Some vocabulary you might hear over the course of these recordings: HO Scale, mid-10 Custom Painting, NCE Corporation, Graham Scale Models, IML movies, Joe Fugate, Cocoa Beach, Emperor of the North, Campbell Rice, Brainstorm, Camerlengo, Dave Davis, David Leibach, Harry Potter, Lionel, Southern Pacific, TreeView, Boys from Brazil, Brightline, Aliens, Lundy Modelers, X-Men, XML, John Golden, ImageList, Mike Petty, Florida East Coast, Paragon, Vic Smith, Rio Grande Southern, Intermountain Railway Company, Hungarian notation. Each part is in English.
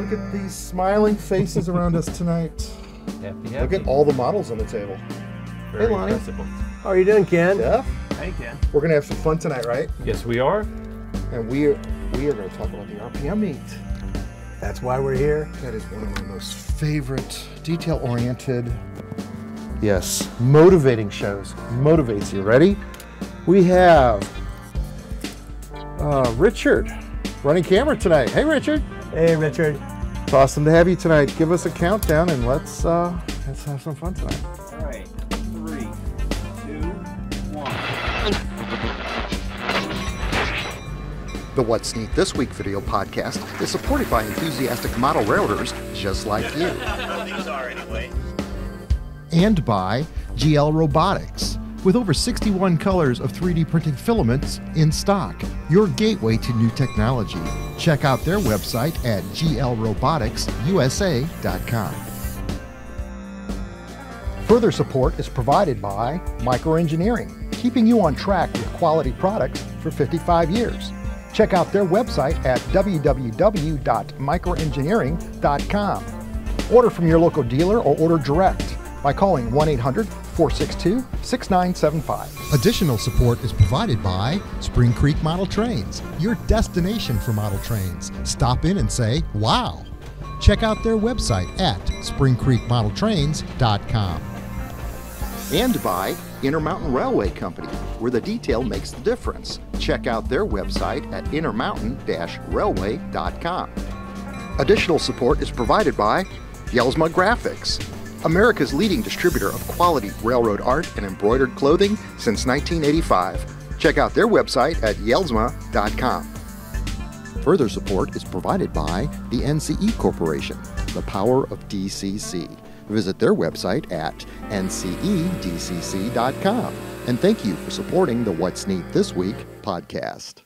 Look at these smiling faces around us tonight. Happy, happy. Look at all the models on the table. Very hey, Lonnie. Impressive. How are you doing, Ken? Jeff? Hey, Ken. We're going to have some fun tonight, right? Yes, we are. And we are going to talk about the RPM meet. That's why we're here. That is one of my most favorite, detail-oriented, yes, motivating shows. Motivates you. Ready? We have Richard running camera tonight. Hey, Richard. Hey, Richard. It's awesome to have you tonight. Give us a countdown and let's have some fun tonight. All right. 3, 2, 1. The What's Neat This Week video podcast is supported by enthusiastic model railroaders just like you. Well, these are anyway. And by GL Robotics. With over 61 colors of 3D printing filaments in stock, your gateway to new technology. Check out their website at glroboticsusa.com. Further support is provided by Microengineering, keeping you on track with quality products for 55 years. Check out their website at www.microengineering.com. Order from your local dealer or order direct by calling 1-800-462-6975. Additional support is provided by Spring Creek Model Trains, your destination for model trains. Stop in and say, wow. Check out their website at springcreekmodeltrains.com. And by Intermountain Railway Company, where the detail makes the difference. Check out their website at intermountain-railway.com. Additional support is provided by Jelsma Graphics, America's leading distributor of quality railroad art and embroidered clothing since 1985. Check out their website at jelsma.com. Further support is provided by the NCE Corporation, the power of DCC. Visit their website at ncedcc.com. And thank you for supporting the What's Neat This Week podcast.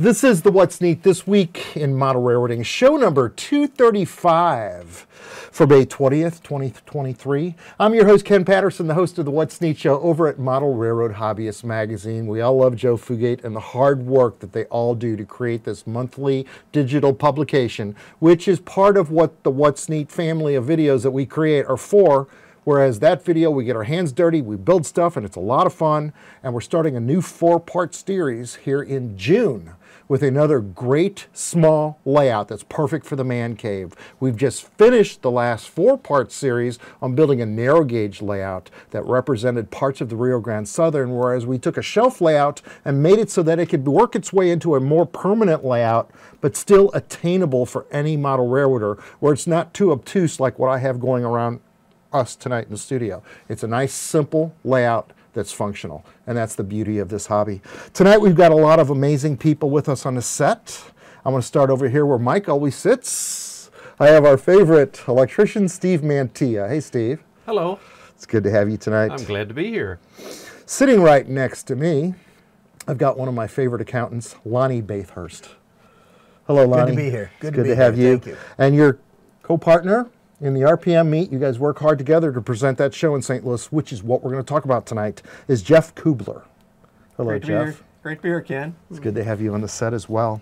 This is the What's Neat This Week in Model Railroading, show number 235 for May 20th, 2023. I'm your host, Ken Patterson, the host of the What's Neat show over at Model Railroad Hobbyist Magazine. We all love Joe Fugate and the hard work that they all do to create this monthly digital publication, which is part of what the What's Neat family of videos that we create are for. Whereas that video, we get our hands dirty, we build stuff, and it's a lot of fun. And we're starting a new 4-part series here in June with another great small layout that's perfect for the man cave. We've just finished the last 4-part series on building a narrow gauge layout that represented parts of the Rio Grande Southern, whereas we took a shelf layout and made it so that it could work its way into a more permanent layout, but still attainable for any model railroader, where it's not too obtuse like what I have going around us tonight in the studio. It's a nice, simple layout that's functional, and that's the beauty of this hobby. Tonight we've got a lot of amazing people with us on the set. I'm going to start over here where Mike always sits. I have our favorite electrician, Steve Mantia. Hey, Steve. Hello. It's good to have you tonight. I'm glad to be here. Sitting right next to me, I've got one of my favorite accountants, Lonnie Bathurst. Hello, Lonnie. Good to be here. Good to have you. Thank you. And your co-partner in the RPM meet, you guys work hard together to present that show in St. Louis, which is what we're going to talk about tonight, is Jeff Kubler. Hello, Jeff. Great to be here, Ken. It's good to have you on the set as well.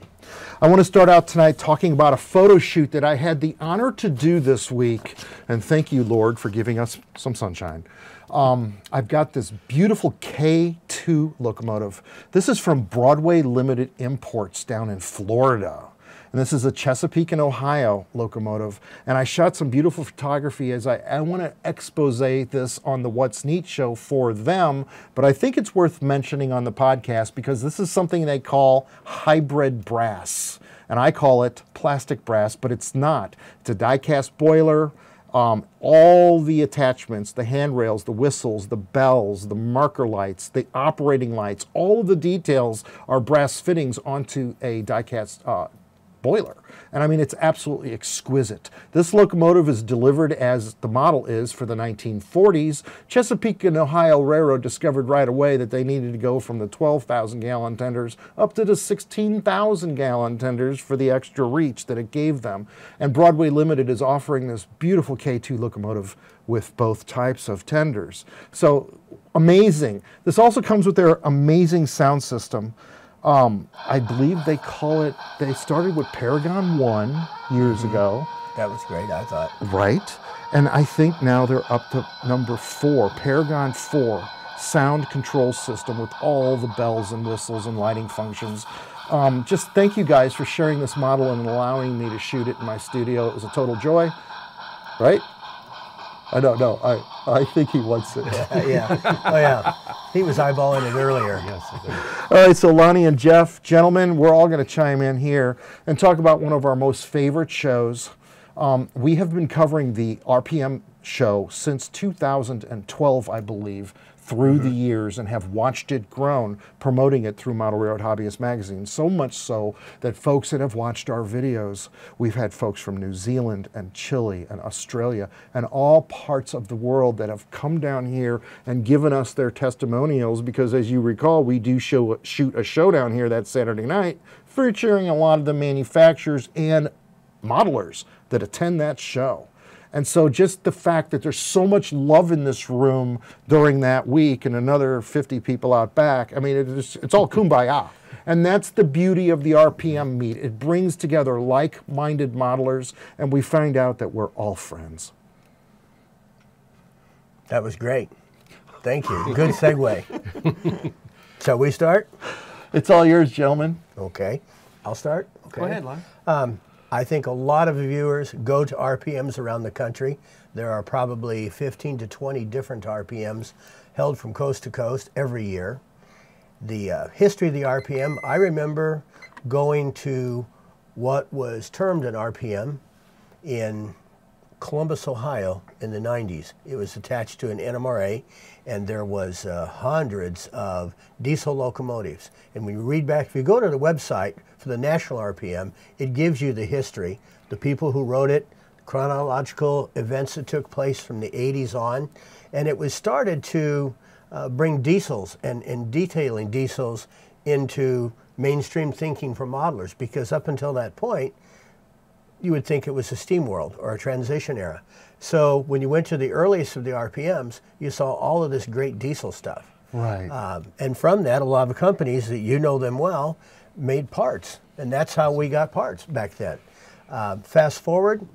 I want to start out tonight talking about a photo shoot that I had the honor to do this week, and thank you, Lord, for giving us some sunshine. I've got this beautiful K2 locomotive. This is from Broadway Limited Imports down in Florida. And this is a Chesapeake and Ohio locomotive. And I shot some beautiful photography as I want to expose this on the What's Neat show for them, but I think it's worth mentioning on the podcast because this is something they call hybrid brass. And I call it plastic brass, but it's not. It's a die-cast boiler. All the attachments, the handrails, the whistles, the bells, the marker lights, the operating lights, all of the details are brass fittings onto a die-cast spoiler. And I mean, it's absolutely exquisite. This locomotive is delivered as the model is for the 1940s. Chesapeake and Ohio Railroad discovered right away that they needed to go from the 12,000-gallon tenders up to the 16,000-gallon tenders for the extra reach that it gave them. And Broadway Limited is offering this beautiful K2 locomotive with both types of tenders. So amazing. This also comes with their amazing sound system. I believe they call it, they started with Paragon 1 years ago. That was great, I thought. Right. And I think now they're up to number 4, Paragon 4 sound control system with all the bells and whistles and lighting functions. Just thank you guys for sharing this model and allowing me to shoot it in my studio. It was a total joy, right? I don't know. I think he wants it. Yeah. Oh, yeah. He was eyeballing it earlier. Yes, he did. All right, so Lonnie and Jeff, gentlemen, we're all going to chime in here and talk about one of our most favorite shows. We have been covering the RPM show since 2012, I believe, through the years, and have watched it grown, promoting it through Model Railroad Hobbyist Magazine, so much so that folks that have watched our videos, we've had folks from New Zealand and Chile and Australia and all parts of the world that have come down here and given us their testimonials, because as you recall, we do shoot a show down here that Saturday night, featuring a lot of the manufacturers and modelers that attend that show. And so just the fact that there's so much love in this room during that week and another 50 people out back, I mean, it's all kumbaya. And that's the beauty of the RPM meet. It brings together like-minded modelers, and we find out that we're all friends. That was great. Thank you. Good segue. Shall we start? It's all yours, gentlemen. Okay. I'll start. Okay. Go ahead, Lon. I think a lot of viewers go to RPMs around the country. There are probably 15 to 20 different RPMs held from coast to coast every year. The history of the RPM, I remember going to what was termed an RPM in Columbus, Ohio in the 90s. It was attached to an NMRA, and there was hundreds of diesel locomotives. And when you read back, if you go to the website for the National RPM, it gives you the history, the people who wrote it, chronological events that took place from the 80s on. And it was started to bring diesels and detailing diesels into mainstream thinking for modelers, because up until that point, you would think it was a steam world or a transition era. So when you went to the earliest of the RPMs, you saw all of this great diesel stuff. Right. And from that, a lot of companies that you know them well made parts, and that's how we got parts back then. Fast forward,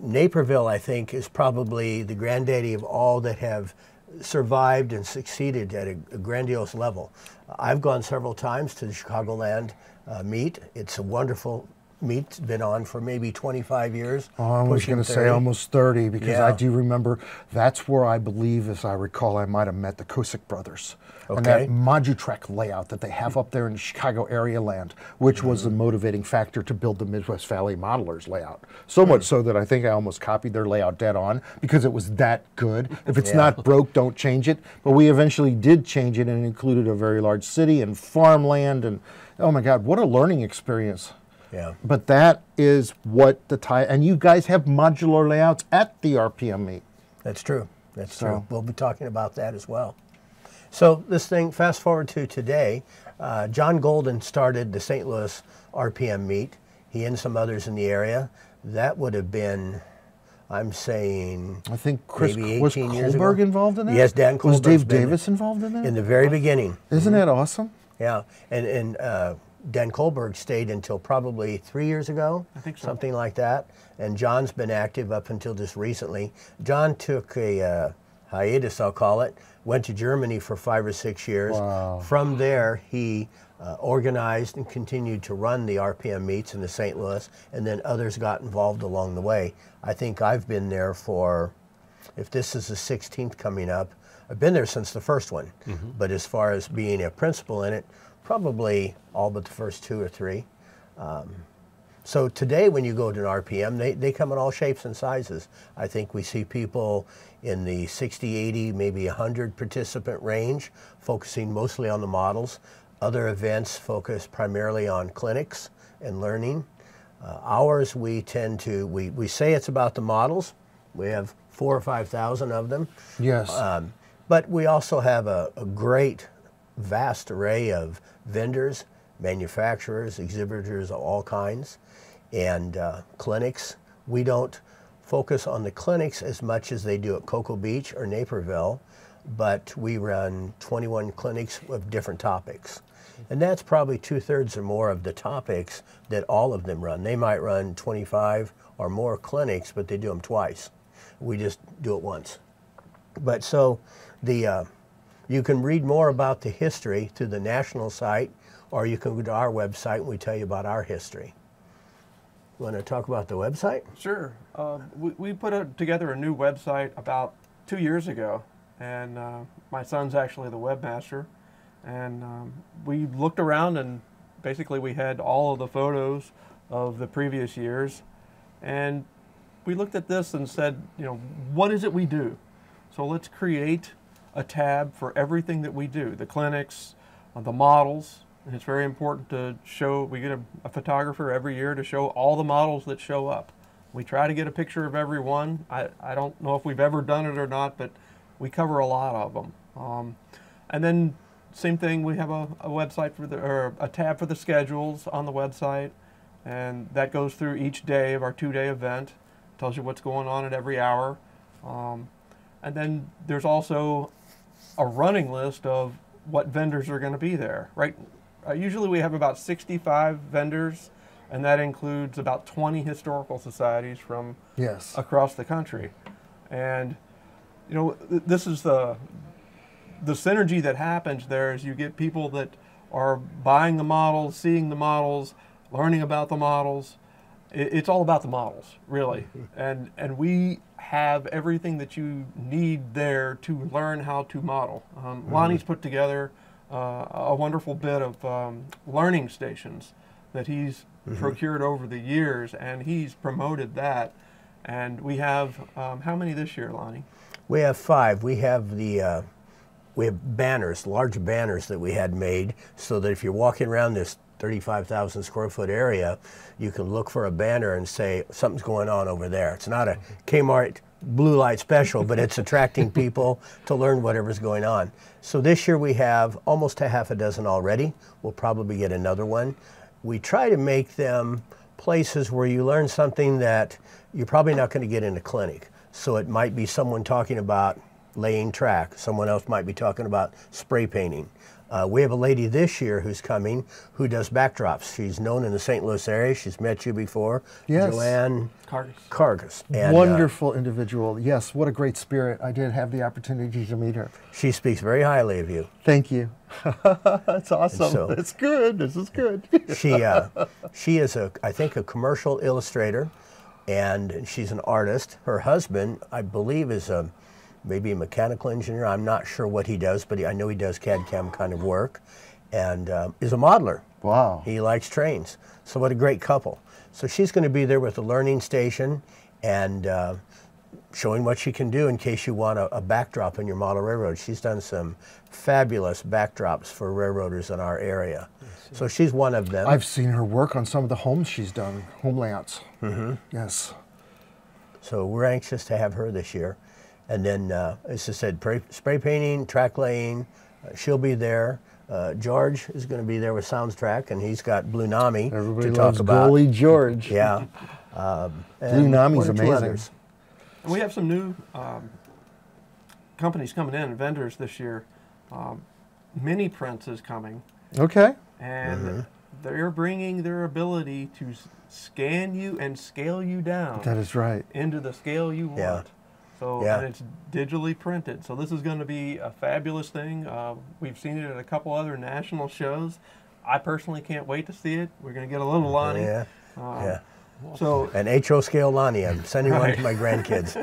Naperville, I think, is probably the granddaddy of all that have survived and succeeded at a grandiose level. I've gone several times to the Chicagoland meet. It's a wonderful meet's been on for maybe 25 years. Oh, I was going to say almost 30, because yeah. I do remember that's where I believe, as I recall, I might have met the Kosick brothers. Okay. And that Modutrek layout that they have up there in the Chicago area land, which was the motivating factor to build the Midwest Valley Modelers layout. So much so that I think I almost copied their layout dead on, because it was that good. If it's not broke, don't change it. But we eventually did change it, and included a very large city and farmland, and oh my God, what a learning experience. Yeah. But that is what the tie, and you guys have modular layouts at the RPM meet. That's true. That's true. We'll be talking about that as well. So this thing, fast forward to today, John Golden started the St. Louis RPM meet. He and some others in the area. That would have been, I'm saying, I think was Kohlberg involved in that? Yes, Dan Kohlberg. Was Dave Davis involved in that? In the very beginning. Isn't that awesome? Yeah. And Dan Kohlberg stayed until probably 3 years ago, I think so. Something like that. And John's been active up until just recently. John took a hiatus, I'll call it, went to Germany for 5 or 6 years. Wow. From there, he organized and continued to run the RPM meets in the St. Louis, and then others got involved along the way. I think I've been there for, if this is the 16th coming up, I've been there since the first one. But as far as being a principal in it, probably all but the first 2 or 3. So today when you go to an RPM, they come in all shapes and sizes. I think we see people in the 60, 80, maybe 100 participant range, focusing mostly on the models. Other events focus primarily on clinics and learning. Ours, we tend to, we say it's about the models. We have 4,000 or 5,000 of them. Yes. But we also have a great, vast array of vendors, manufacturers, exhibitors of all kinds, and clinics. We don't focus on the clinics as much as they do at Cocoa Beach or Naperville, but we run 21 clinics with different topics. And that's probably 2/3 or more of the topics that all of them run. They might run 25 or more clinics, but they do them twice. We just do it once. But so the you can read more about the history through the national site, or you can go to our website and we tell you about our history. Want to talk about the website? Sure. We put together a new website about 2 years ago, and my son's actually the webmaster. And we looked around, and basically we had all of the photos of the previous years, and we looked at this and said, you know, what is it we do? So let's create a tab for everything that we do, the clinics, the models. And it's very important to show, we get a photographer every year to show all the models that show up. We try to get a picture of every one. I don't know if we've ever done it or not, but we cover a lot of them. And then same thing, we have a website for the, or a tab for the schedules on the website, and that goes through each day of our two-day event. Tells you what's going on at every hour. And then there's also a running list of what vendors are going to be there, right? Usually we have about 65 vendors, and that includes about 20 historical societies from yes. across the country. And you know, this is the synergy that happens there is you get people that are buying the models, seeing the models, learning about the models. It's all about the models, really. And we have everything that you need there to learn how to model. Lonnie's put together a wonderful bit of learning stations that he's procured over the years, and he's promoted that. And we have, how many this year, Lonnie? We have 5. We have the... we have banners, large banners that we had made, so that if you're walking around this 35,000 square foot area, you can look for a banner and say, something's going on over there. It's not a Kmart blue light special, but it's attracting people to learn whatever's going on. So this year we have almost 6 already. We'll probably get another one. We try to make them places where you learn something that you're probably not going to get in a clinic. So it might be someone talking about laying track. Someone else might be talking about spray painting. We have a lady this year who's coming who does backdrops. She's known in the St. Louis area. She's met you before. Yes. Joanne Cargus. Wonderful individual. Yes, what a great spirit. I did have the opportunity to meet her. She speaks very highly of you. Thank you. That's awesome. So, that's good. This is good. She is, I think, a commercial illustrator, and she's an artist. Her husband, I believe, is a maybe a mechanical engineer. I'm not sure what he does, but I know he does CAD/CAM kind of work, and is a modeler. Wow. He likes trains. So what a great couple. So she's going to be there with a learning station and showing what she can do in case you want a backdrop in your model railroad. She's done some fabulous backdrops for railroaders in our area. So she's one of them. I've seen her work on some of the homes she's done, home layouts. Mm-hmm. Yes. So we're anxious to have her this year. And then, as I said, spray painting, track laying, she'll be there. George is going to be there with Soundstrack, and he's got Blue Nami to talk about. Everybody loves Goalie George. Yeah. Blue Nami's amazing. We have some new companies coming in, vendors this year. Mini Prints is coming. Okay. And they're bringing their ability to scan you and scale you down. That is right. Into the scale you want. Yeah. So, yeah. And it's digitally printed. So this is going to be a fabulous thing. We've seen it at a couple other national shows. I personally can't wait to see it. We're going to get a little Lonnie. Yeah. So an HO scale Lonnie. I'm sending one to my grandkids.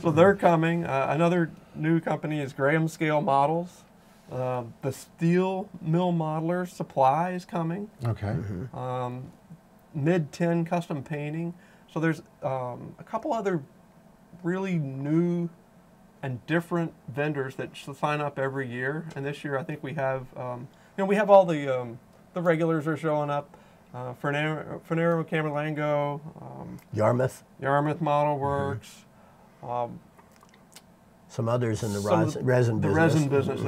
So they're coming. Another new company is Graham Scale Models. The Steel Mill Modeler Supply is coming. Okay. Mid-10 Custom Painting. So there's a couple other really new and different vendors that sign up every year, and this year I think we have, you know, we have all the regulars are showing up, Fernero, Camerlengo, Yarmouth Model Works, some others in the resin business. The resin business,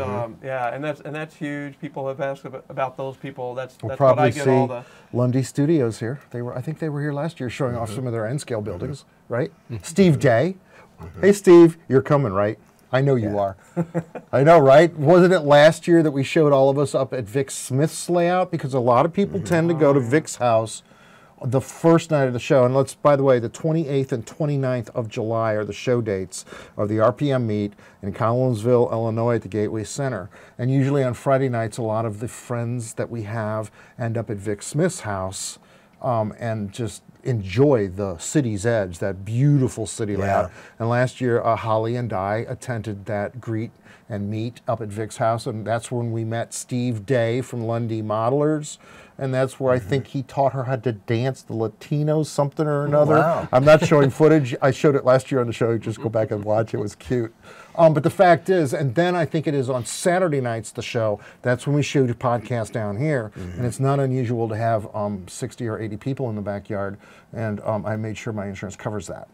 yeah, and that's huge. People have asked about those people. That's what I get all the. Lundy Studios here. They were, I think they were here last year showing off some of their end scale buildings, right? Steve Day. Hey Steve, you're coming, right? I know you are. I know, right? Wasn't it last year that we showed all of us up at Vic Smith's layout? Because a lot of people tend to go to Vic's house the first night of the show. And let's, by the way, the 28th and 29th of July are the show dates of the RPM meet in Collinsville, Illinois at the Gateway Center. And usually on Friday nights, a lot of the friends that we have end up at Vic Smith's house and just enjoy the city's edge, that beautiful city layout. And last year, Holly and I attended that greet and meet up at Vic's house, and that's when we met Steve Day from Lundy Modelers. And that's where I think he taught her how to dance the Latino something or another. Wow. I'm not showing footage. I showed it last year on the show. Just go back and watch. It was cute. But the fact is, and then I think it is on Saturday nights, the show, that's when we shoot a podcast down here. And it's not unusual to have 60 or 80 people in the backyard. And I made sure my insurance covers that.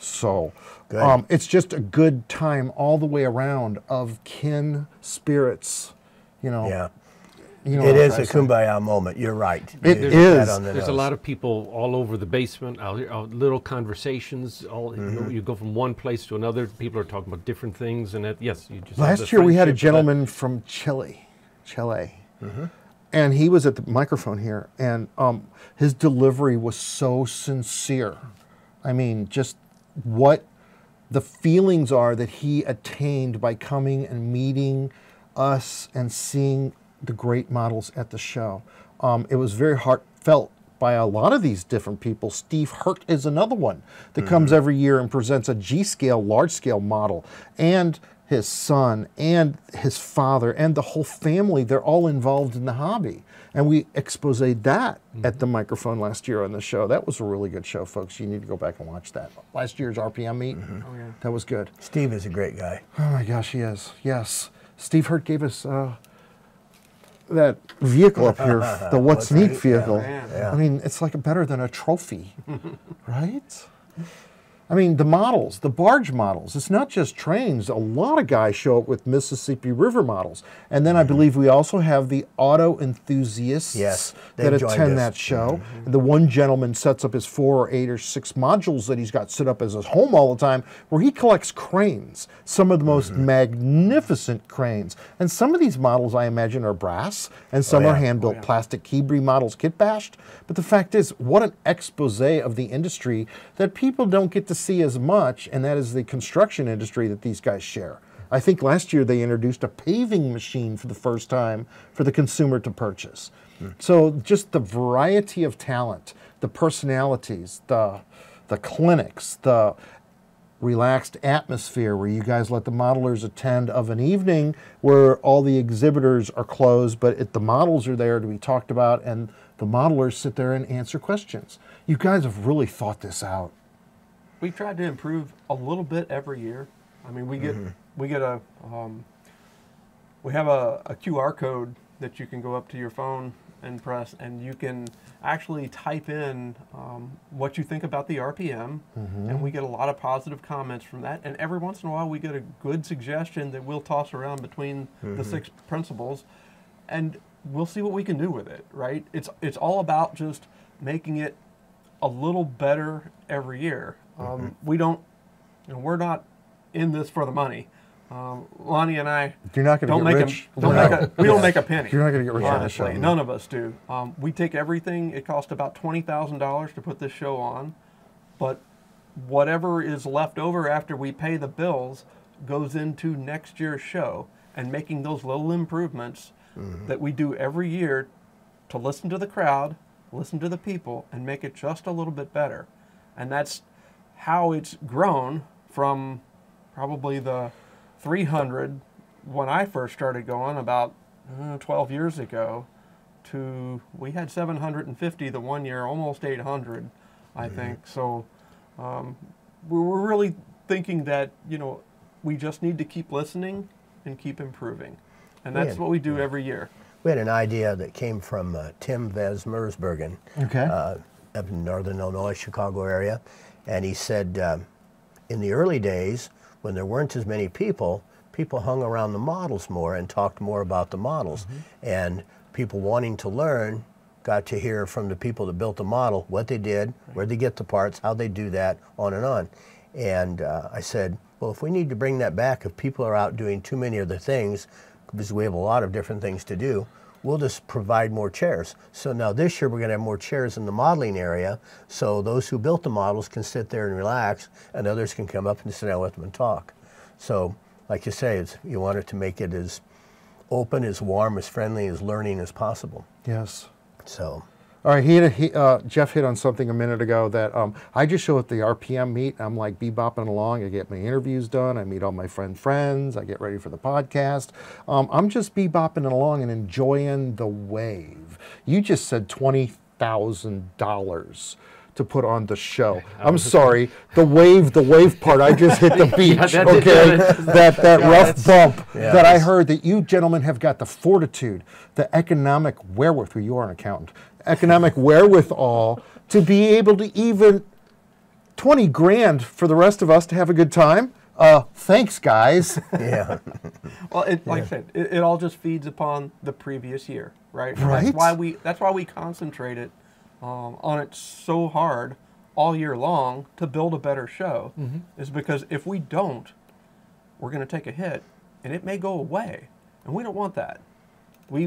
So it's just a good time all the way around of kin spirits, you know. Yeah. You know, it is a kumbaya moment. You're right. It is. There's a lot of people all over the basement, our little conversations. You go from one place to another. People are talking about different things. And you just last year we had a gentleman from Chile, and he was at the microphone here, and his delivery was so sincere. I mean, just what the feelings are that he attained by coming and meeting us and seeing the great models at the show. It was very heartfelt by a lot of these different people. Steve Hurt is another one that comes every year and presents a G-scale, large-scale model. And his son and his father and the whole family, they're all involved in the hobby. And we exposed that at the microphone last year on the show. That was a really good show, folks. You need to go back and watch that. Last year's RPM meet, that was good. Steve is a great guy. Oh my gosh, he is, yes. Steve Hurt gave us, that vehicle up here, the What's Neat vehicle. I mean, it's like better than a trophy, right? I mean, the models, the barge models, it's not just trains. A lot of guys show up with Mississippi River models. And then I believe we also have the auto enthusiasts that attend that show. The one gentleman sets up his 4 or 8 or 6 modules that he's got set up as his home all the time, where he collects cranes, some of the most magnificent cranes. And some of these models, I imagine, are brass, and some are hand-built plastic Keebri models, kit-bashed. But the fact is, what an expose of the industry that people don't get to see as much, and that is the construction industry that these guys share. I think last year they introduced a paving machine for the first time for the consumer to purchase. So just the variety of talent, the personalities, the clinics, the relaxed atmosphere where you guys let the modelers attend of an evening where all the exhibitors are closed, but the models are there to be talked about, and the modelers sit there and answer questions. You guys have really thought this out. We've tried to improve a little bit every year. I mean, we get we have a QR code that you can go up to your phone and press, and you can actually type in what you think about the RPM, and we get a lot of positive comments from that. And every once in a while, we get a good suggestion that we'll toss around between the 6 principles, and we'll see what we can do with it. Right? It's all about just making it a little better every year. We don't, you know, we're not in this for the money. Lonnie and I don't make a penny. You're not going to get rich on this show. None of us do. We take everything. It cost about $20,000 to put this show on, but whatever is left over after we pay the bills goes into next year's show, and making those little improvements that we do every year to listen to the crowd, listen to the people, and make it just a little bit better. And that's how it's grown from probably the 300 when I first started going about 12 years ago to, we had 750 the one year, almost 800, I think. So we were really thinking that, you know, we just need to keep listening and keep improving. And that's what we do every year. We had an idea that came from Tim Vesmersbergen, okay, up in northern Illinois, Chicago area. And he said, in the early days, when there weren't as many people, people hung around the models more and talked more about the models. Mm-hmm. And people wanting to learn got to hear from the people that built the model what they did, where they get the parts, how they do that, on and on. And I said, well, if we need to bring that back, if people are out doing too many other things, because we have a lot of different things to do, we'll just provide more chairs. So now this year we're gonna have more chairs in the modeling area, so those who built the models can sit there and relax, and others can come up and sit down with them and talk. So like you say, it's, you wanted to make it as open, as warm, as friendly, as learning as possible. Yes. So. All right, Jeff hit on something a minute ago that I just show at the RPM meet. I'm like bebopping along. I get my interviews done. I meet all my friends. I get ready for the podcast. I'm just bebopping along and enjoying the wave. You just said $20,000 to put on the show. I'm sorry, the wave part, I just hit the beach, okay? That rough bump that I heard that you gentlemen have got the fortitude, the economic wherewithal, you are an accountant, economic wherewithal to be able to even 20 grand for the rest of us to have a good time. Thanks, guys. Yeah. Well, like I said, it all just feeds upon the previous year, right? Right. That's why we concentrate it on it so hard all year long to build a better show, is because if we don't, we're going to take a hit, and it may go away, and we don't want that. We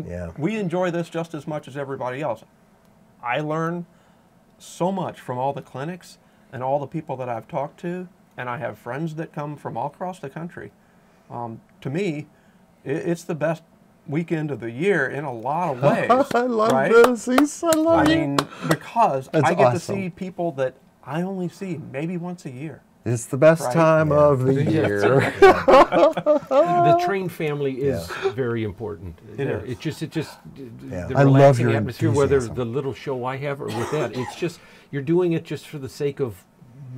enjoy this just as much as everybody else. I learn so much from all the clinics and all the people that I've talked to, and I have friends that come from all across the country. To me, it's the best weekend of the year in a lot of ways. I love this. I mean, because I get to see people that I only see maybe once a year. It's the best time of the year. The train family is very important. It just I love your atmosphere, whether the little show I have or with that. It's just, you're doing it just for the sake of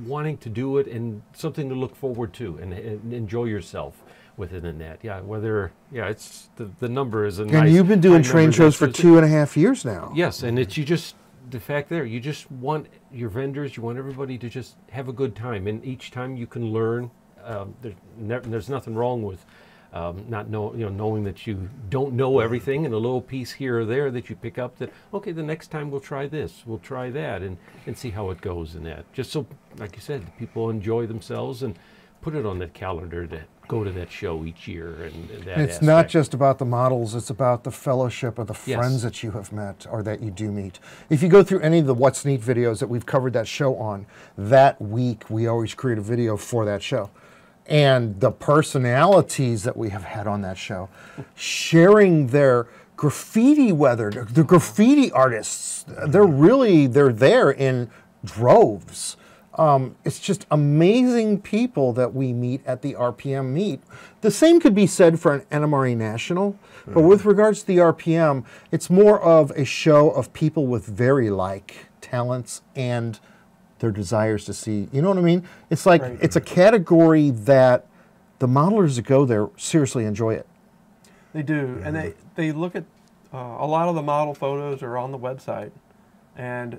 wanting to do it and something to look forward to and enjoy yourself within that. Yeah, whether, yeah, it's, the number is a nice. And you've been doing train shows for 2.5 years now. Yes, and it's, you just, the fact there, you just want your vendors, you want everybody to just have a good time, and each time you can learn. There's nothing wrong with knowing that you don't know everything, and a little piece here or there that you pick up. That, okay, the next time we'll try this, we'll try that, and see how it goes in that. Just so, like you said, people enjoy themselves and put it on that calendar to go to that show each year. And that it's aspect. Not just about the models, it's about the fellowship of the friends that you have met or that you do meet. If you go through any of the What's Neat videos that we've covered that show on, that week we always create a video for that show. And the personalities that we have had on that show, sharing their graffiti the graffiti artists, they're there in droves. It's just amazing people that we meet at the RPM meet. The same could be said for an NMRA National, but with regards to the RPM, it's more of a show of people with very like talents and their desires to see, you know what I mean? It's like, it's a category that the modelers that go there seriously enjoy it. They do, and they look at, a lot of the model photos are on the website, and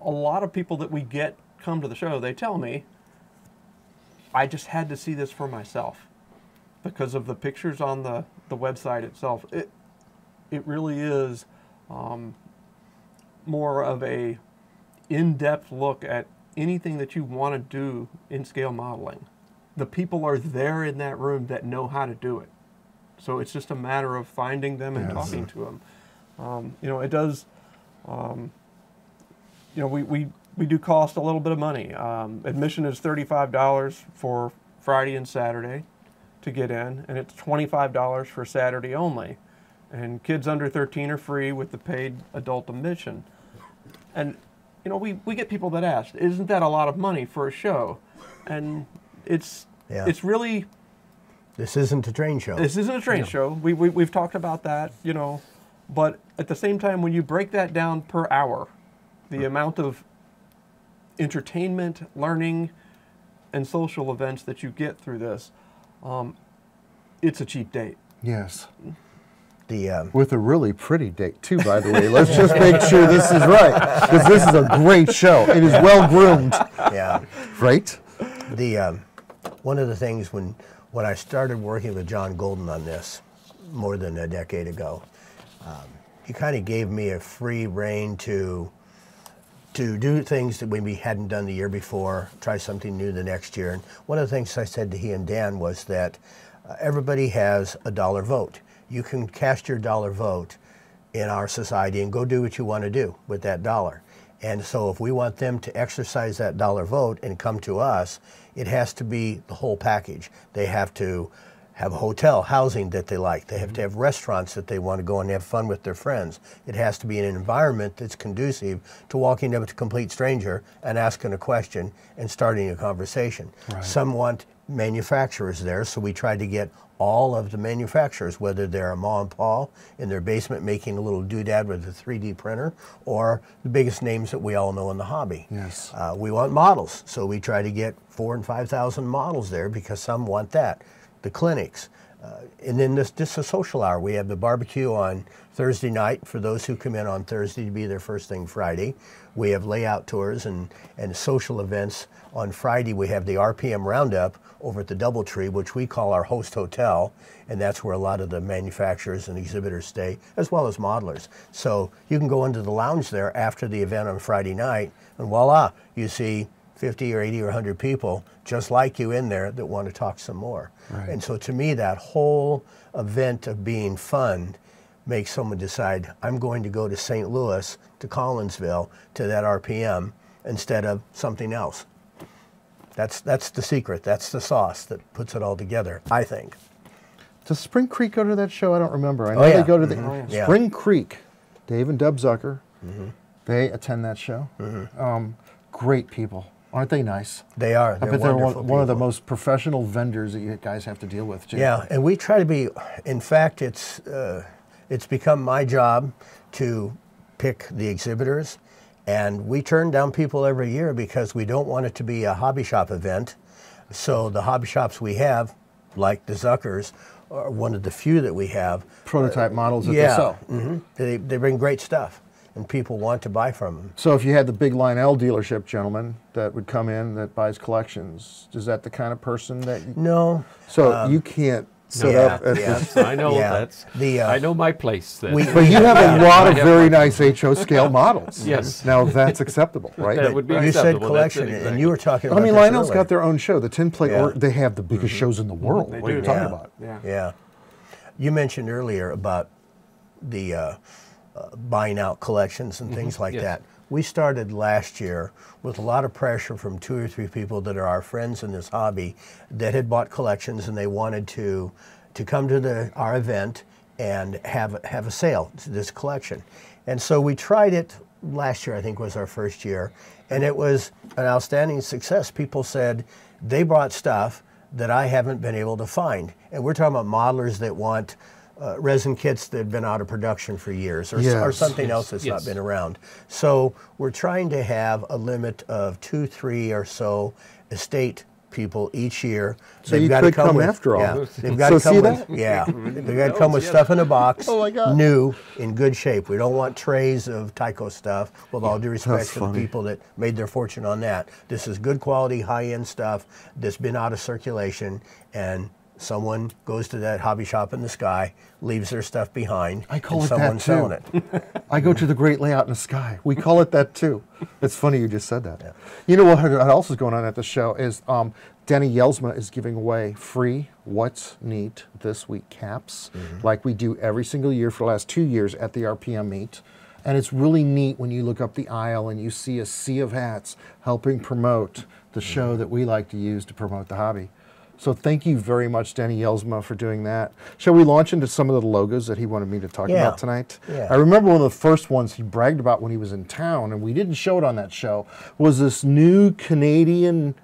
a lot of people that we get come to the show, they tell me, I just had to see this for myself because of the pictures on the website itself. It really is more of a in-depth look at anything that you want to do in scale modeling. The people are there in that room that know how to do it. So it's just a matter of finding them and talking to them. You know, it does, you know, we do cost a little bit of money. Admission is $35 for Friday and Saturday to get in, and it's $25 for Saturday only. And kids under 13 are free with the paid adult admission. And, you know, we get people that ask, isn't that a lot of money for a show? And it's really... This isn't a train show. This isn't a train show. We've talked about that, you know. But at the same time, when you break that down per hour, the amount of entertainment, learning, and social events that you get through this, it's a cheap date. Yes. The, with a really pretty date, too, by the way. Let's just make sure this is right, because this is a great show. It is well-groomed. Yeah. Right? The, one of the things when I started working with John Golden on this more than a decade ago, he kind of gave me a free rein to do things that we hadn't done the year before, try something new the next year. And one of the things I said to he and Dan was that everybody has a dollar vote. You can cast your dollar vote in our society and go do what you want to do with that dollar. And so if we want them to exercise that dollar vote and come to us, it has to be the whole package. They have to have hotel housing that they like. They have to have restaurants that they want to go and have fun with their friends. It has to be an environment that's conducive to walking up to a complete stranger and asking a question and starting a conversation. Right. Some want manufacturers there, so we tried to get all of the manufacturers, whether they're a ma and pa in their basement making a little doodad with a 3D printer, or the biggest names that we all know in the hobby. Yes. We want models, so we try to get 4,000 and 5,000 models there because some want that. The clinics, and then this is a social hour. We have the barbecue on Thursday night for those who come in on Thursday to be there first thing Friday. We have layout tours and social events. On Friday, we have the RPM Roundup over at the DoubleTree, which we call our host hotel, and that's where a lot of the manufacturers and exhibitors stay, as well as modelers. So you can go into the lounge there after the event on Friday night, and voila, you see 50 or 80 or 100 people just like you in there that want to talk some more. Right. And so to me, that whole event of being fun makes someone decide, I'm going to go to St. Louis, to Collinsville, to that RPM, instead of something else. That's the secret. That's the sauce that puts it all together, I think. Does Spring Creek go to that show? I don't remember. I know they go to the Spring Creek. Dave and Deb Zucker, they attend that show. Great people. Aren't they nice? They are. I bet they're one of the most professional vendors that you guys have to deal with, too. Yeah, and we try to be, in fact, it's become my job to pick the exhibitors. And we turn down people every year because we don't want it to be a hobby shop event. So the hobby shops we have, like the Zuckers, are one of the few that we have. Prototype models that they sell. They bring great stuff, and people want to buy from them. So if you had the big Lionel dealership gentleman that would come in that buys collections, is that the kind of person that you... No. So you can't... I know my place. Then. But you have a lot of very nice HO scale models. Yes. Now that's acceptable, right? That would be acceptable. You said collection, and you were talking about... I mean, Lionel's got their own show, the Tinplate. Yeah. They have the biggest shows in the world. What are you talking about? Yeah. You mentioned earlier about the buying out collections and things like that. We started last year with a lot of pressure from 2 or 3 people that are our friends in this hobby that had bought collections, and they wanted to come to our event and have a sale to this collection. And so we tried it last year, I think was our first year, and it was an outstanding success. People said they brought stuff that I haven't been able to find. And we're talking about modelers that want resin kits that have been out of production for years, or something else that's not been around. So we're trying to have a limit of 2, 3 or so estate people each year. So they've got to come with, after all. Yeah, they've got to come with, they've got to come with stuff in a box, new, in good shape. We don't want trays of Tyco stuff, with all due respect to the people that made their fortune on that. This is good quality, high-end stuff that's been out of circulation, and someone goes to that hobby shop in the sky, leaves their stuff behind, I call it that too. I go to the Great Layout in the Sky. We call it that too. It's funny you just said that. Yeah. You know what else is going on at the show is Danny Jelsma is giving away free What's Neat This Week caps, like we do every single year for the last 2 years at the RPM meet. And it's really neat when you look up the aisle and you see a sea of hats helping promote the show that we like to use to promote the hobby. So thank you very much, Danny Jelsma, for doing that. Shall we launch into some of the logos that he wanted me to talk about tonight? Yeah. I remember one of the first ones he bragged about when he was in town, and we didn't show it on that show, was this new Canadian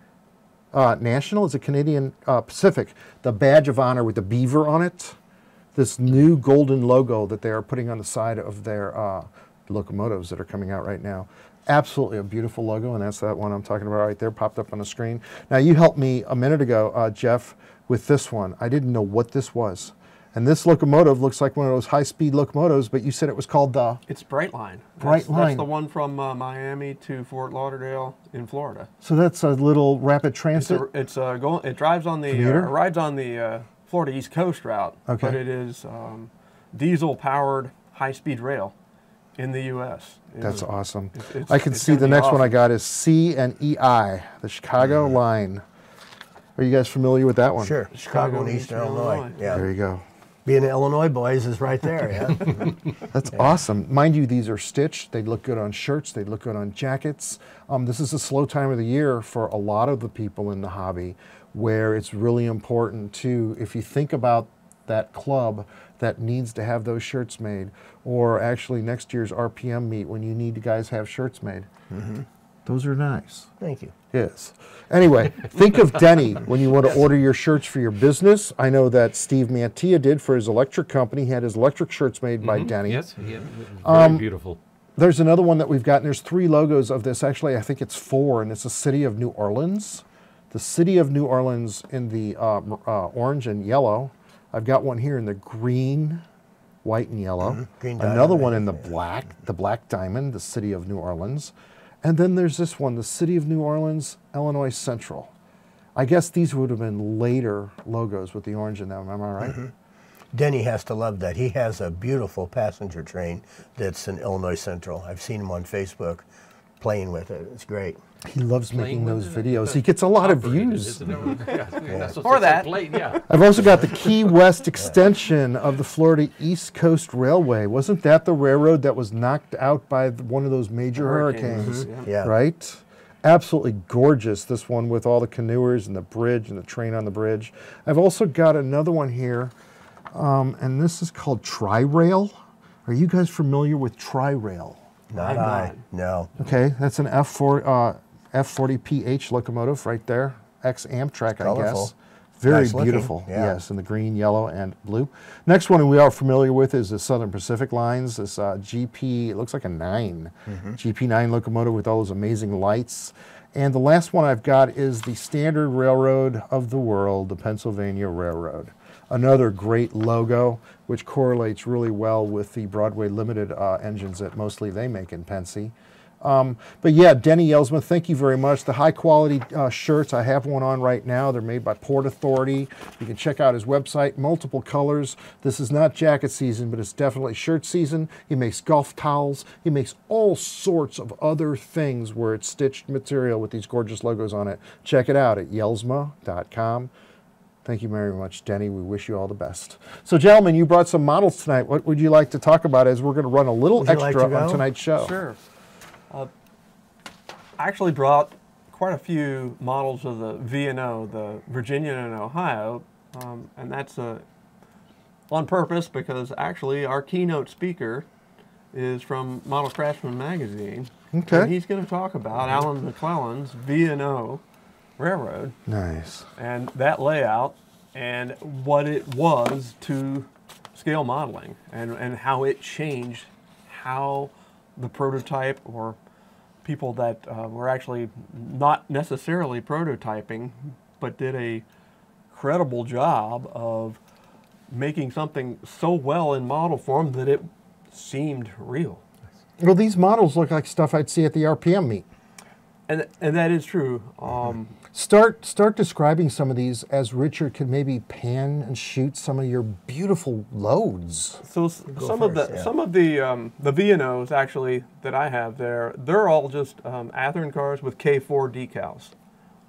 National, is it Canadian Pacific, the badge of honor with the beaver on it, this new golden logo that they are putting on the side of their locomotives that are coming out right now. Absolutely a beautiful logo, and that's that one I'm talking about right there, popped up on the screen. Now, you helped me a minute ago, Jeff, with this one. I didn't know what this was, And this locomotive looks like one of those high-speed locomotives, but you said it was called the... It's Brightline. Brightline. That's the one from Miami to Fort Lauderdale in Florida. So that's a little rapid transit? It drives on the... It rides on the Florida East Coast route, okay. But it is diesel-powered high-speed rail in the U.S. That's awesome. I can see the next one I got is C&EI, the Chicago line. Are you guys familiar with that one? Sure. Chicago and Eastern Illinois. Yeah. There you go. Being Illinois boys is right there, yeah. That's awesome. Mind you, these are stitched. They'd look good on shirts. They'd look good on jackets. This is a slow time of the year for a lot of the people in the hobby where it's really important to, if you think about that club that needs to have those shirts made, or actually next year's RPM meet when you need to guys have shirts made. Mm-hmm. Those are nice. Thank you. Yes. Anyway, think of Denny when you want to order your shirts for your business. I know that Steve Mantia did for his electric company. He had his electric shirts made by Denny. Yes, yeah, very beautiful. There's another one that we've gotten. There's 3 logos of this. Actually, I think it's 4, and it's the City of New Orleans. The City of New Orleans in the orange and yellow. I've got one here in the green, white, and yellow. Green diamond. Another one in the black, the black diamond, the City of New Orleans. And then there's this one, the City of New Orleans, Illinois Central. I guess these would have been later logos with the orange in them, am I right? Denny has to love that. He has a beautiful passenger train that's in Illinois Central. I've seen him on Facebook playing with it. It's great. He loves making those videos. He gets a lot of views. For that. I've also got the Key West extension of the Florida East Coast Railway. Wasn't that the railroad that was knocked out by one of those major hurricanes? Right? Absolutely gorgeous, this one with all the canoers and the bridge and the train on the bridge. I've also got another one here, and this is called Tri-Rail. Are you guys familiar with Tri-Rail? Not I. No. Okay, that's an F4... F40PH locomotive right there, ex-Amtrak, I guess. Very nice, beautiful, yeah. Yes, in the green, yellow, and blue. Next one we are familiar with is the Southern Pacific Lines, this GP, it looks like a 9, GP9 locomotive with all those amazing lights. And the last one I've got is the standard railroad of the world, the Pennsylvania Railroad. Another great logo, which correlates really well with the Broadway Limited engines that mostly they make in Pennsy. But yeah, Denny Jelsma, thank you very much. The high-quality shirts, I have one on right now. They're made by Port Authority. You can check out his website, multiple colors. This is not jacket season, but it's definitely shirt season. He makes golf towels. He makes all sorts of other things where it's stitched material with these gorgeous logos on it. Check it out at jelsma.com. Thank you very much, Denny. We wish you all the best. So, gentlemen, you brought some models tonight. What would you like to talk about as we're going to run a little extra on tonight's show? Sure. I actually brought quite a few models of the V&O, the Virginia and Ohio, and that's on purpose because actually our keynote speaker is from Model Craftsman Magazine. Okay. And he's going to talk about Alan McClellan's V&O Railroad. Nice. And that layout and what it was to scale modeling and how it changed how the prototype or people that were actually not necessarily prototyping, but did a credible job of making something so well in model form that it seemed real. Well, these models look like stuff I'd see at the RPM meet. And that is true. Start describing some of these as Richard could maybe pan and shoot some of your beautiful loads. So some of the V&Os actually that I have there, they're all just Athern cars with K4 decals.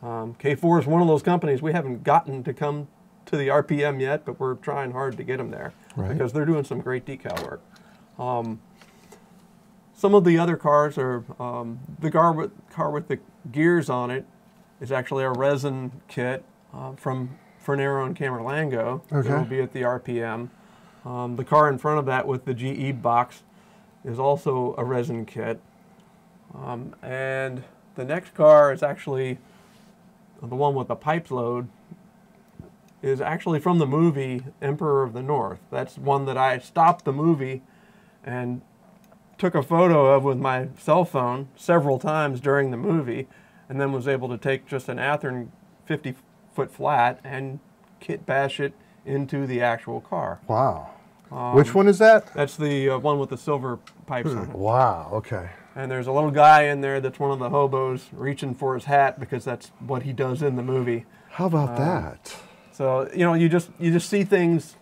K4 is one of those companies we haven't gotten to come to the RPM yet, but we're trying hard to get them there because they're doing some great decal work. Some of the other cars are, the car with the gears on it is actually a resin kit from Fernero and Camerlengo. Okay. That will be at the RPM. The car in front of that with the GE box is also a resin kit. And the next car is actually, the one with the pipes load, is actually from the movie Emperor of the North. That's one that I stopped the movie and took a photo of with my cell phone several times during the movie, and then was able to take just an Athern 50-foot flat and kit bash it into the actual car. Wow. Which one is that? That's the one with the silver pipes on it. Wow, okay. And there's a little guy in there that's one of the hobos reaching for his hat because that's what he does in the movie. How about that? So, you know, you just see things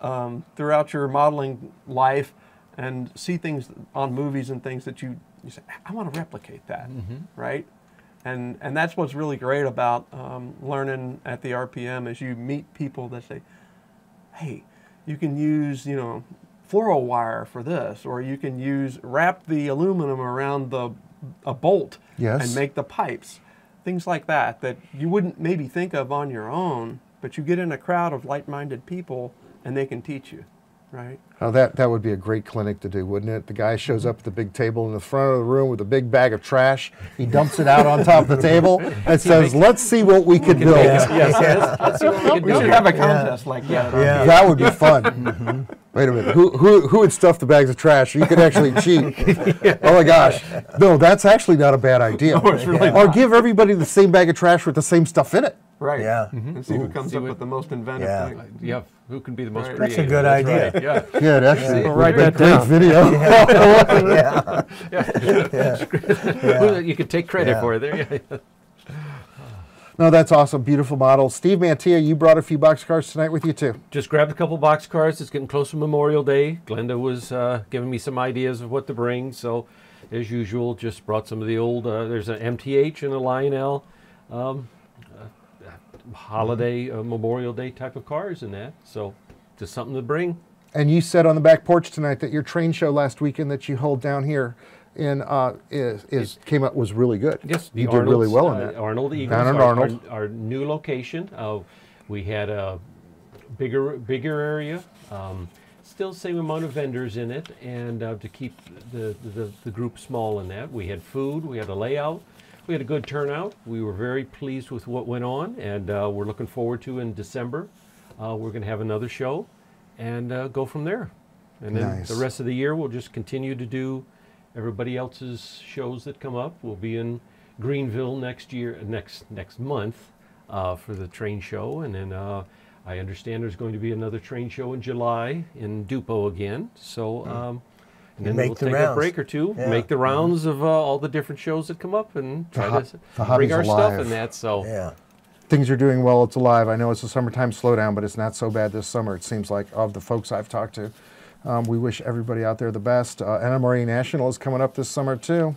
throughout your modeling life and see things on movies and things that you say, I want to replicate that, right? And that's what's really great about learning at the RPM is you meet people that say, hey, you can use, you know, fluoro wire for this, or you can use, wrap the aluminum around a bolt and make the pipes. Things like that, that you wouldn't maybe think of on your own, but you get in a crowd of like-minded people and they can teach you, right? Oh, that would be a great clinic to do, wouldn't it? The guy shows up at the big table in the front of the room with a big bag of trash. He dumps it out on top of the table and says, let's see what we can build. We should have a contest like that. Yeah. That would be fun. Wait a minute, who had stuffed the bags of trash? You could actually cheat. Oh my gosh. No, that's actually not a bad idea. No, it's really or give everybody the same bag of trash with the same stuff in it. Right. Yeah. And see who comes up with the most inventive thing. Yeah. Who can be the most creative? That's a good idea. Right. Yeah. Yeah. Actually, we'll write that great video. You could take credit for it there. No, that's awesome. Beautiful model. Steve Mantia, you brought a few boxcars tonight with you, too. Just grabbed a couple boxcars. It's getting close to Memorial Day. Glenda was giving me some ideas of what to bring. So, as usual, just brought some of the old. There's an MTH and a Lionel holiday, Memorial Day type of cars in that. So, just something to bring. And you said on the back porch tonight that your train show last weekend that you hold down here in came up was really good. Yes, you did really well in that. Arnold Eagles, our new location. We had a bigger area, still same amount of vendors in it, and to keep the group small in that. We had food, we had a layout, we had a good turnout. We were very pleased with what went on, and we're looking forward to in December. We're going to have another show and go from there. And then the rest of the year, we'll just continue to do everybody else's shows that come up. We'll be in Greenville next month for the train show. And then I understand there's going to be another train show in July in Dupo again. So and then we'll take a break or two, make the rounds of all the different shows that come up and try to bring our stuff in that. So things are doing well. It's alive. I know it's a summertime slowdown, but it's not so bad this summer, it seems like, of the folks I've talked to. We wish everybody out there the best. NMRA National is coming up this summer, too.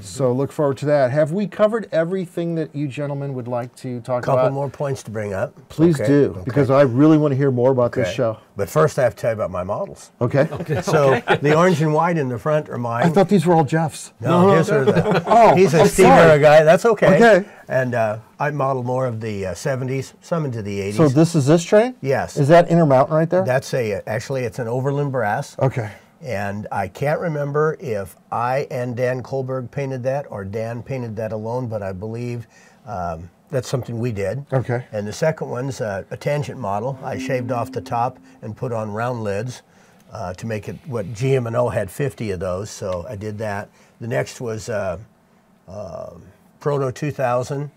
So look forward to that. Have we covered everything that you gentlemen would like to talk about? A couple more points to bring up. Please do, because I really want to hear more about this show. But first, I have to tell you about my models. Okay. So the orange and white in the front are mine. I thought these were all Jeff's. No, these are the... Oh, he's a steamer guy. That's okay. Okay. And I model more of the 70s, some into the 80s. So this is this train? Yes. Is that Intermountain right there? That's actually, it's an Overland Brass. Okay. And I can't remember if I and Dan Kohlberg painted that or Dan painted that alone, but I believe that's something we did. Okay. And the second one's a tangent model. I shaved off the top and put on round lids to make it what GM&O had 50 of those, so I did that. The next was Proto 2000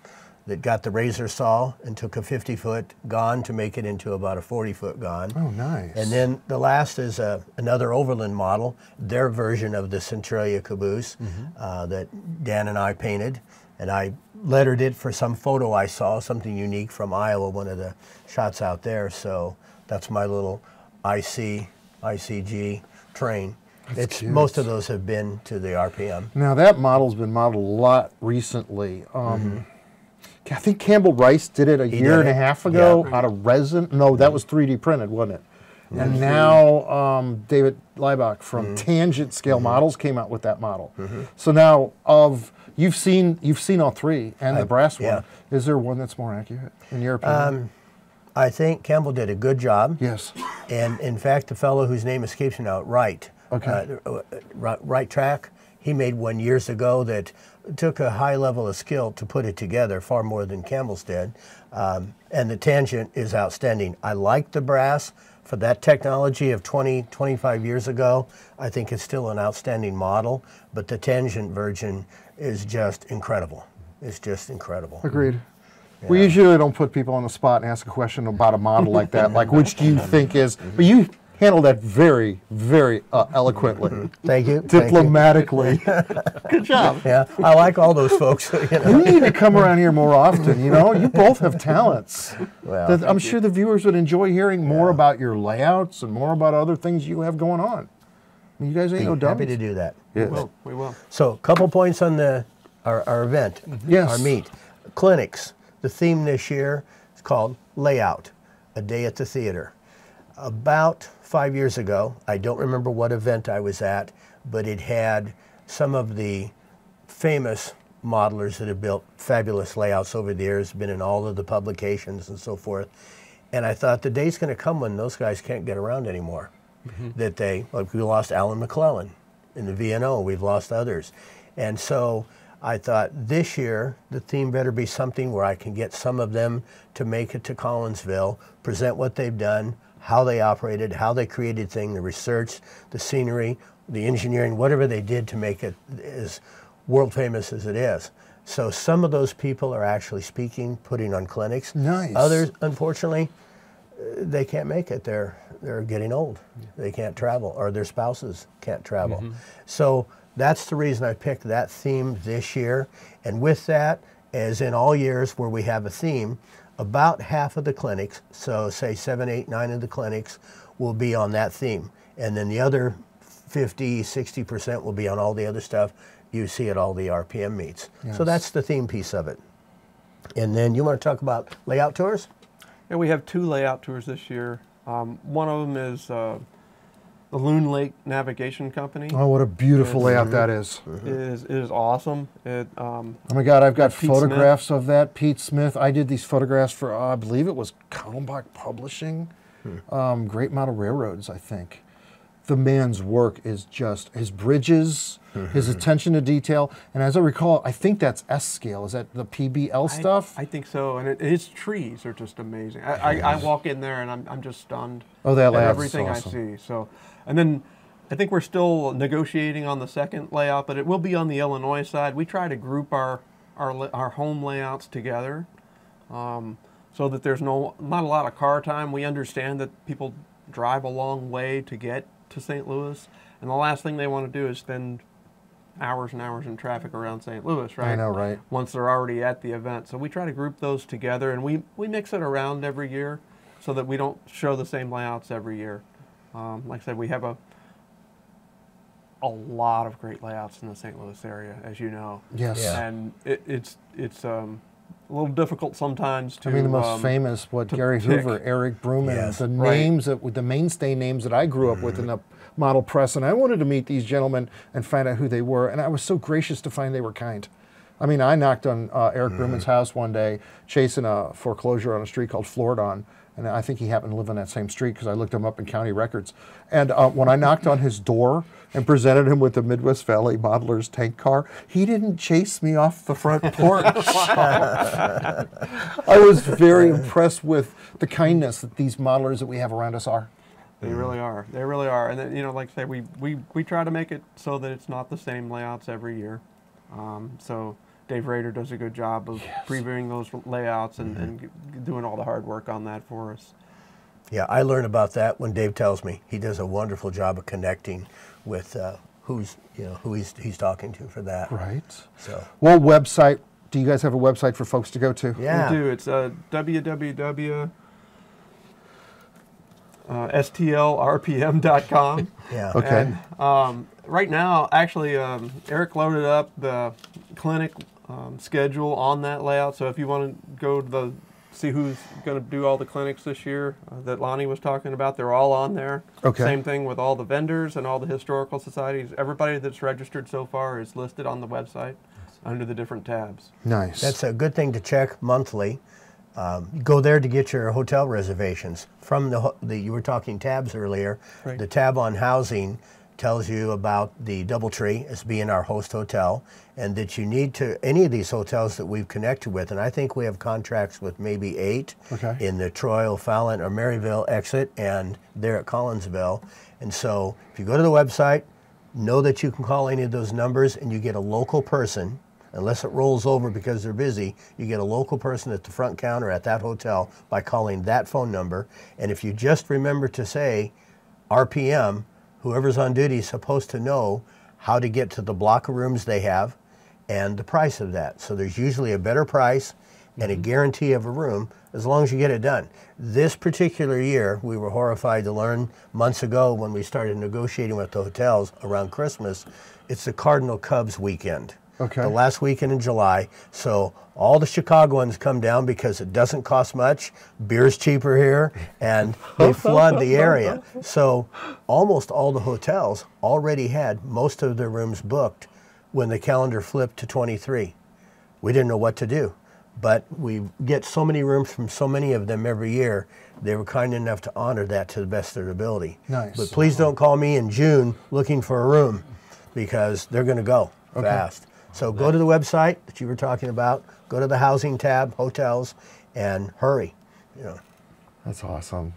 that got the razor saw and took a 50-foot gon to make it into about a 40-foot gon. Oh, nice. And then the last is another Overland model, their version of the Centralia caboose that Dan and I painted. And I lettered it for some photo I saw, something unique from Iowa, one of the shots out there. So that's my little ICG train. It's, most of those have been to the RPM. Now, that model's been modeled a lot recently. I think Campbell Rice did it a year and a half ago out of resin. No, that was 3D printed, wasn't it? And now David Leibach from Tangent Scale Models came out with that model. So now, you've seen all three and the brass one. Is there one that's more accurate in your opinion? I think Campbell did a good job. Yes. And in fact, the fellow whose name escapes me now, Wright. Okay. Right Track. He made one years ago that took a high level of skill to put it together, far more than Campbell's did. And the tangent is outstanding. I like the brass for that technology of 20, 25 years ago. I think it's still an outstanding model, but the tangent version is just incredible. It's just incredible. Agreed. Yeah. We usually don't put people on the spot and ask a question about a model like that, like which do you think is, but you handle that very, very eloquently. Thank you. Diplomatically. Thank you. Good job. Yeah, I like all those folks. You know. You need to come around here more often, you know. You both have talents. Well, I'm sure the viewers would enjoy hearing more about your layouts and more about other things you have going on. I mean, you guys ain't no dummies. Happy to do that. Yes. We will. We will. So a couple points on the our event, yes. Our meet. Clinics. The theme this year is called Layout, a Day at the Theater. About 5 years ago, I don't remember what event I was at, but it had some of the famous modelers that have built fabulous layouts over the years, been in all of the publications and so forth. And I thought the day's going to come when those guys can't get around anymore. Mm-hmm. That they, like we lost Alan McClellan in the VNO, we've lost others. And so I thought this year the theme better be something where I can get some of them to make it to Collinsville, present what they've done, how they operated, how they created things, the research, the scenery, the engineering, whatever they did to make it as world famous as it is. So some of those people are actually speaking, putting on clinics. Nice. Others, unfortunately, they can't make it. They're getting old. They can't travel, or their spouses can't travel. Mm-hmm. So that's the reason I picked that theme this year. And with that, as in all years where we have a theme, about half of the clinics, so say 7, 8, 9 of the clinics, will be on that theme. And then the other 50, 60% will be on all the other stuff you see at all the RPM meets. Yes. So that's the theme piece of it. And then you want to talk about layout tours? Yeah, we have 2 layout tours this year. One of them is the Loon Lake Navigation Company. Oh, what a beautiful layout that is. It is awesome. Oh my God, I've got photographs of that. Pete Smith, I did these photographs for, I believe it was Kalmbach Publishing, Great Model Railroads, I think. The man's work is just, his bridges, his attention to detail, and as I recall, I think that's S scale. Is that the PBL stuff? I think so, and his trees are just amazing. I walk in there and I'm just stunned. Oh, that layout is awesome. Everything I see. So, and then I think we're still negotiating on the second layout, but it will be on the Illinois side. We try to group our home layouts together, so that there's not a lot of car time. We understand that people drive a long way to get to St. Louis, and the last thing they want to do is spend hours and hours in traffic around St. Louis, right? I know, right? Once they're already at the event. So we try to group those together, and we mix it around every year so that we don't show the same layouts every year. Like I said, we have a lot of great layouts in the St. Louis area, as you know. Yes. Yeah. And it's a little difficult sometimes to. I mean, the most famous, Gary Hoover, Eric Bruman, yes, the names that, the mainstay names that I grew up with in the model press, and I wanted to meet these gentlemen and find out who they were, and I was so gracious to find they were kind. I mean, I knocked on Eric Bruman's house one day, chasing a foreclosure on a street called Floridon, and I think he happened to live on that same street because I looked him up in county records. And when I knocked on his door and presented him with the Midwest Valley Modeler's tank car, he didn't chase me off the front porch. I was very impressed with the kindness that these modelers that we have around us are. They really are. They really are. And then, you know, like I say, we try to make it so that it's not the same layouts every year. So Dave Rader does a good job of previewing those layouts and doing all the hard work on that for us. Yeah, I learn about that when Dave tells me. He does a wonderful job of connecting with who he's talking to for that. Right. So, what website? Do you guys have a website for folks to go to? Yeah, we do. It's www.stlrpm.com. Yeah. Okay. And, right now, actually, Eric loaded up the clinic schedule on that layout. So if you want to go to see who's going to do all the clinics this year that Lonnie was talking about, they're all on there. Okay. Same thing with all the vendors and all the historical societies. Everybody that's registered so far is listed on the website under the different tabs. Nice. That's a good thing to check monthly. Go there to get your hotel reservations. From the you were talking tabs earlier, right. The tab on housing tells you about the DoubleTree as being our host hotel, and that you need to, any of these hotels that we've connected with, and I think we have contracts with maybe 8 in the Troy, O'Fallon, or Maryville exit, and they're at Collinsville. And so if you go to the website, know that you can call any of those numbers, and you get a local person, unless it rolls over because they're busy, you get a local person at the front counter at that hotel by calling that phone number. And if you just remember to say RPM, whoever's on duty is supposed to know how to get to the block of rooms they have and the price of that. So there's usually a better price and a guarantee of a room as long as you get it done. This particular year, we were horrified to learn months ago when we started negotiating with the hotels around Christmas, it's the Cardinal Cubs weekend. Okay. The last weekend in July. So all the Chicagoans come down because it doesn't cost much. Beer's cheaper here, and they flood the area. So almost all the hotels already had most of their rooms booked when the calendar flipped to 23. We didn't know what to do, but we get so many rooms from so many of them every year. They were kind enough to honor that to the best of their ability. Nice. But please don't call me in June looking for a room, because they're going to go fast. So go to the website that you were talking about, go to the housing tab, hotels, and hurry. Yeah. That's awesome.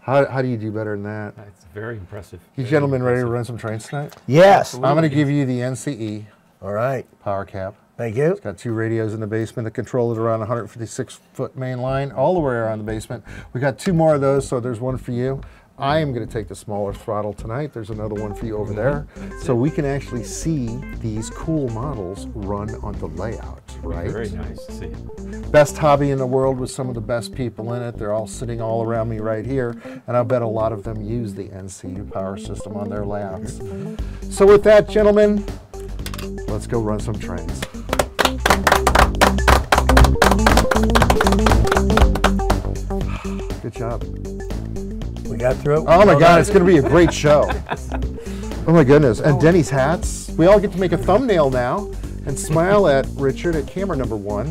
How do you do better than that? That's very impressive. You gentlemen ready to run some trains tonight? Yes. Absolutely. I'm going to give you the NCE. All right. Power cab. Thank you. It's got two radios in the basement that control it around 156-foot main line all the way around the basement. We got two more of those, so there's one for you. I am going to take the smaller throttle tonight. There's another one for you over there. So we can actually see these cool models run on the layout, right? Very nice to see. Best hobby in the world with some of the best people in it. They're all sitting all around me right here. And I bet a lot of them use the NCU power system on their layouts. So with that, gentlemen, let's go run some trains. Good job. We got through it. Oh my God, it's going to be a great show. Oh my goodness. And Denny's hats. We all get to make a thumbnail now and smile at Richard at camera number one,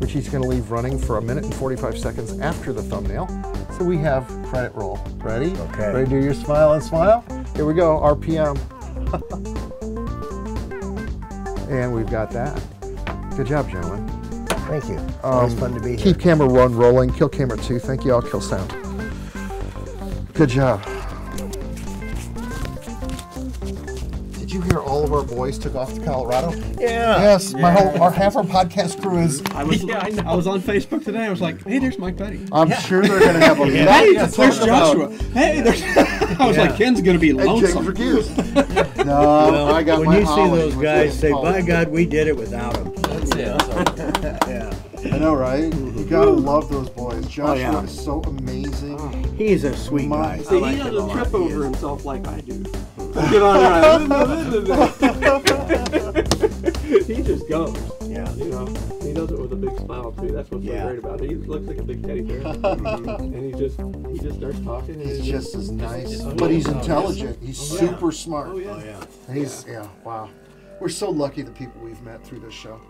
which he's going to leave running for 1 minute and 45 seconds after the thumbnail. So we have credit roll. Ready? Okay. Ready to do your smile and smile? Here we go, RPM. And we've got that. Good job, gentlemen. Thank you. It's always fun to be here. Keep camera one rolling. Kill camera two. Thank you all. Kill sound. Good job. Did you hear all of our boys took off to Colorado? Yeah. Yes, yeah. half our podcast crew is. I was on Facebook today. I was like, hey, there's Mike Petty. I'm sure they're going to have a lot to talk about. Joshua. Hey, there's Joshua. I was like, Ken's going to be lonesome. And James Recuse. No, I got when you see those guys say, by God, we did it without them. That's it. Yeah. I know, right? You gotta love those boys. Joshua is so amazing. He's a sweet guy. See, he doesn't trip over himself like I do. Get on right. He just goes. Yeah, you know, he does it with a big smile too. That's what's so great about it. He looks like a big teddy bear, and he just starts talking. He's just as nice, but he's intelligent. He's super smart. Oh yeah. And he's wow. We're so lucky the people we've met through this show.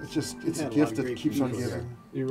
It's just, it's a gift that keeps on giving.